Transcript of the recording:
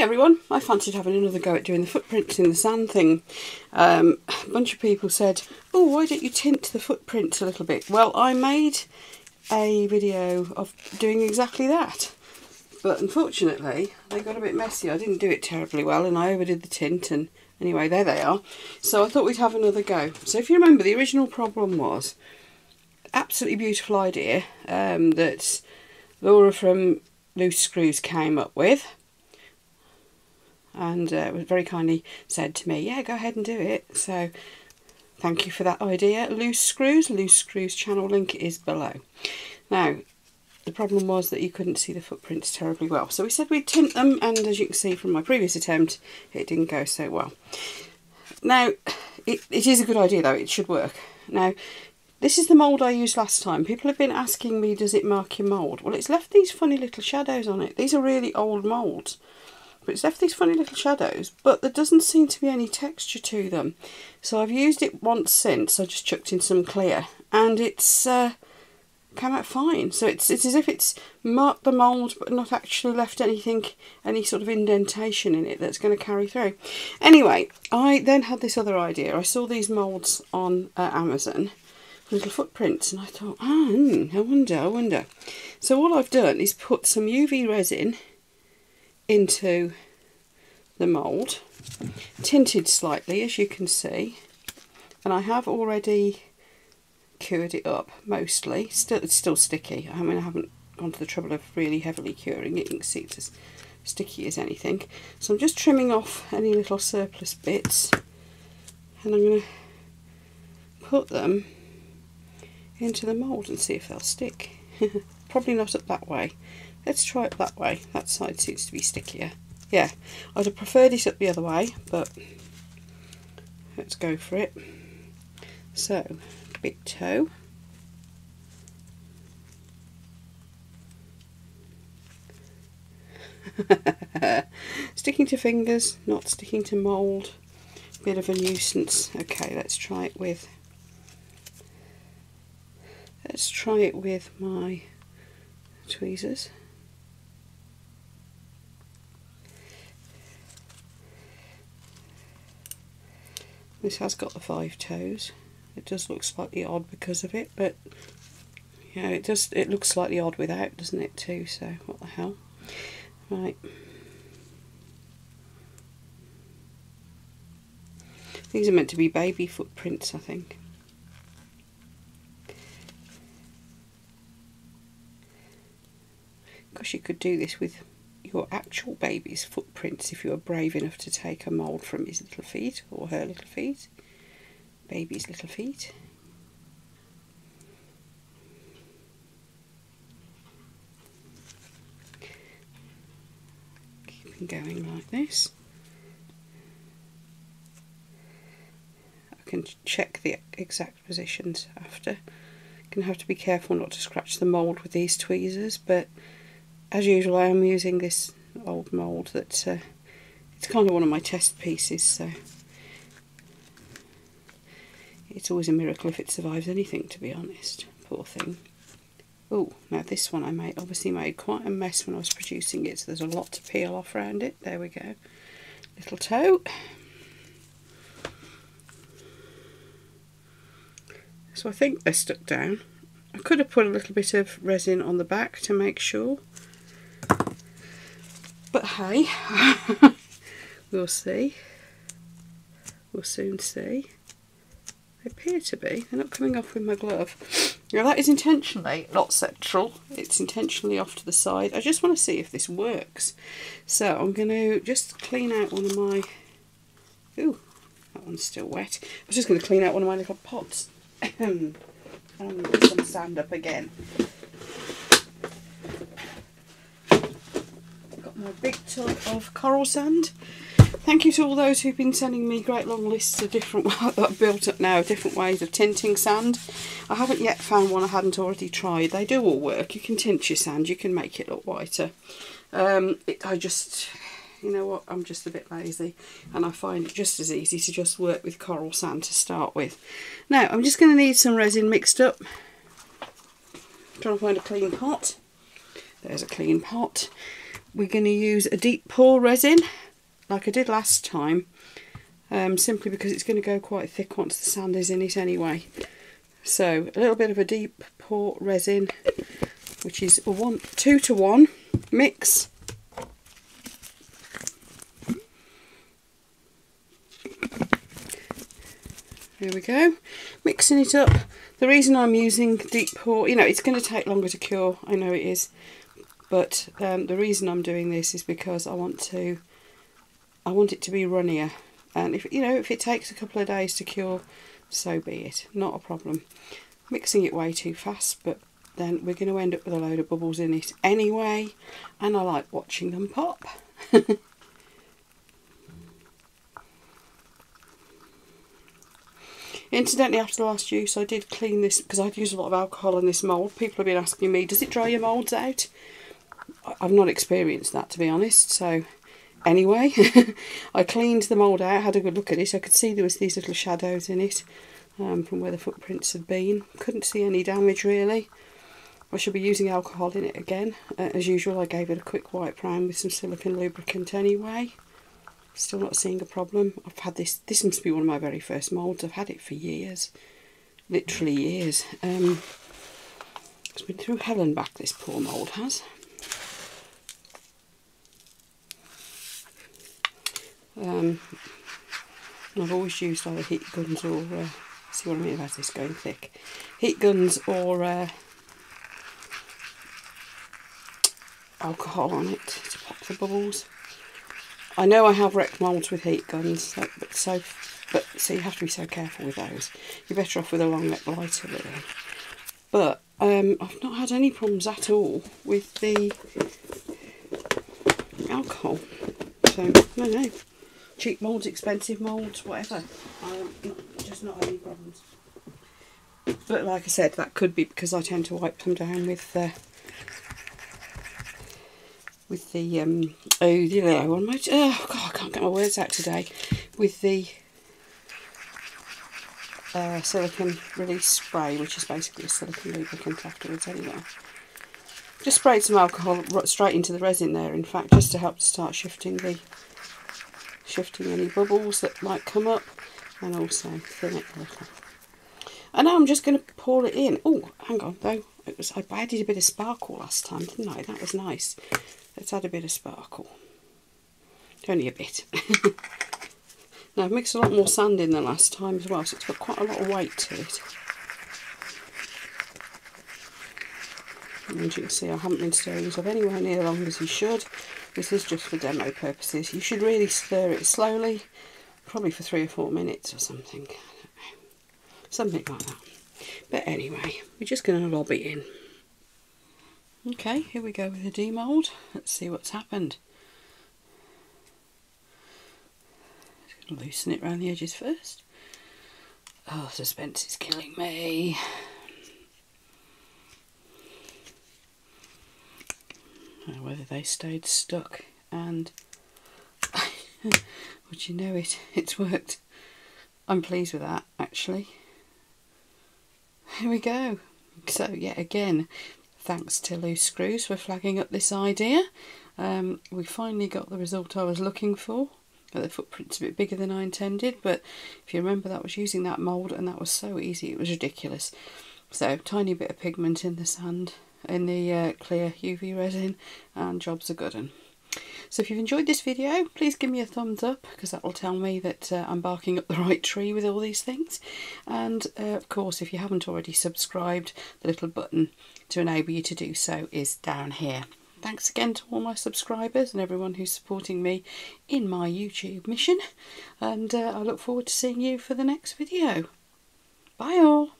Hey everyone, I fancied having another go at doing the footprints in the sand thing. A bunch of people said, oh, why don't you tint the footprints a little bit? Well, I made a video of doing exactly that, but unfortunately they got a bit messy. I didn't do it terribly well and I overdid the tint, and anyway, there they are. So I thought we'd have another go. So if you remember, the original problem was, absolutely beautiful idea that Laura from Loose Screws came up with, and very kindly said to me, yeah, go ahead and do it. So thank you for that idea, Loose Screws. Loose Screws channel link is below. Now, the problem was that you couldn't see the footprints terribly well, so we said we'd tint them, and as you can see from my previous attempt, it didn't go so well. Now, it is a good idea though, it should work. Now, this is the mould I used last time. People have been asking me, does it mark your mould? Well, it's left these funny little shadows on it. These are really old moulds, but it's left these funny little shadows, but there doesn't seem to be any texture to them. So I've used it once since. I just chucked in some clear, and it's come out fine. So it's as if it's marked the mould but not actually left anything, any sort of indentation in it that's going to carry through. Anyway, I then had this other idea. I saw these moulds on Amazon, little footprints, and I thought, I wonder. So all I've done is put some UV resin into the mould, tinted slightly as you can see, and I have already cured it up mostly. It's still sticky. I mean, I haven't gone to the trouble of really heavily curing it. You can see it's as sticky as anything. So I'm just trimming off any little surplus bits, and I'm going to put them into the mould and see if they'll stick. Probably not up that way. Let's try it that way. That side seems to be stickier. Yeah, I'd have preferred it up the other way, but let's go for it. So, big toe. Sticking to fingers, not sticking to mould. Bit of a nuisance. Okay, let's try it with my tweezers. This has got the 5 toes. It does look slightly odd because of it, but yeah, it looks slightly odd without, doesn't it too? So what the hell? Right. These are meant to be baby footprints, I think. Gosh, you could do this with your actual baby's footprints if you were brave enough to take a mould from his little feet, or her little feet, baby's little feet. Keep going like this. I can check the exact positions after. You're going to have to be careful not to scratch the mould with these tweezers, but as usual, I am using this old mould that's it's kind of one of my test pieces, so it's always a miracle if it survives anything, to be honest. Poor thing. Oh, now this one I obviously made quite a mess when I was producing it, so there's a lot to peel off around it. There we go. Little toe. So I think they're stuck down. I could have put a little bit of resin on the back to make sure, but hey, we'll see. We'll soon see. They appear to be. They're not coming off with my glove. Now that is intentionally not central. It's intentionally off to the side. I just want to see if this works. So I'm going to just clean out one of my... Ooh, that one's still wet. I was just going to clean out one of my little pots. And I'm going to put some sand up again. A big tub of coral sand. Thank you to all those who've been sending me great long lists of different that I've built up now, different ways of tinting sand. I haven't yet found one I hadn't already tried. They do all work. You can tint your sand, you can make it look whiter. I just, you know what, I'm just a bit lazy, and I find it just as easy to just work with coral sand to start with. Now I'm just going to need some resin mixed up. I'm trying to find a clean pot. There's a clean pot. We're going to use a deep pour resin like I did last time, simply because it's going to go quite thick once the sand is in it anyway. So a little bit of a deep pour resin, which is a 2 to 1 mix. There we go, mixing it up. The reason I'm using deep pour, you know, it's going to take longer to cure, I know it is, but the reason I'm doing this is because I want it to be runnier, and if you know, if it takes a couple of days to cure, so be it, not a problem. Mixing it way too fast, but then we're going to end up with a load of bubbles in it anyway, and I like watching them pop. Incidentally, after the last use, I did clean this because I'd used a lot of alcohol in this mould. People have been asking me, does it dry your moulds out? I've not experienced that, to be honest. So anyway, I cleaned the mould out, had a good look at it. I could see there was these little shadows in it from where the footprints had been. Couldn't see any damage, really. I should be using alcohol in it again. As usual, I gave it a quick wipe round with some silicone lubricant anyway. Still not seeing a problem. I've had this must be one of my very first moulds. I've had it for years, literally years. It's been through hell and back, this poor mould has. And I've always used either heat guns or, see what I mean about this going thick, heat guns or alcohol on it to pop the bubbles. I know I have wrecked moulds with heat guns, but you have to be so careful with those. You're better off with a long neck lighter, really. But I've not had any problems at all with the alcohol. So no, cheap moulds, expensive moulds, whatever. Just not any problems. But like I said, that could be because I tend to wipe them down with the I can't get my words out today, with the silicone release spray, which is basically a silicone lubricant afterwards anyway. Just sprayed some alcohol straight into the resin there, in fact, just to help to start shifting any bubbles that might come up, and also thin it a little. And now I'm just going to pour it in. Oh, hang on though, I added a bit of sparkle last time, didn't I? That was nice. Let's add a bit of sparkle, only a bit. Now I've mixed a lot more sand in than last time as well, so it's got quite a lot of weight to it. And as you can see, I haven't been stirring this up anywhere near as long as you should. This is just for demo purposes. You should really stir it slowly, probably for 3 or 4 minutes or something. I don't know. Something like that. But anyway, we're just going to lob it in. Okay, here we go with the demould. Let's see what's happened. Just going to loosen it around the edges first. Oh, suspense is killing me. I don't know whether they stayed stuck, and would you know it, it's worked. I'm pleased with that, actually. Here we go. So yet again, thanks to Loose Screws for flagging up this idea. We finally got the result I was looking for. The footprint's a bit bigger than I intended, but if you remember, that was using that mould, and that was so easy, it was ridiculous. So tiny bit of pigment in the sand, in the clear UV resin, and job's a good one. So if you've enjoyed this video, please give me a thumbs up, because that will tell me that I'm barking up the right tree with all these things. And of course, if you haven't already subscribed, the little button to enable you to do so is down here. Thanks again to all my subscribers and everyone who's supporting me in my YouTube mission. And I look forward to seeing you for the next video. Bye all.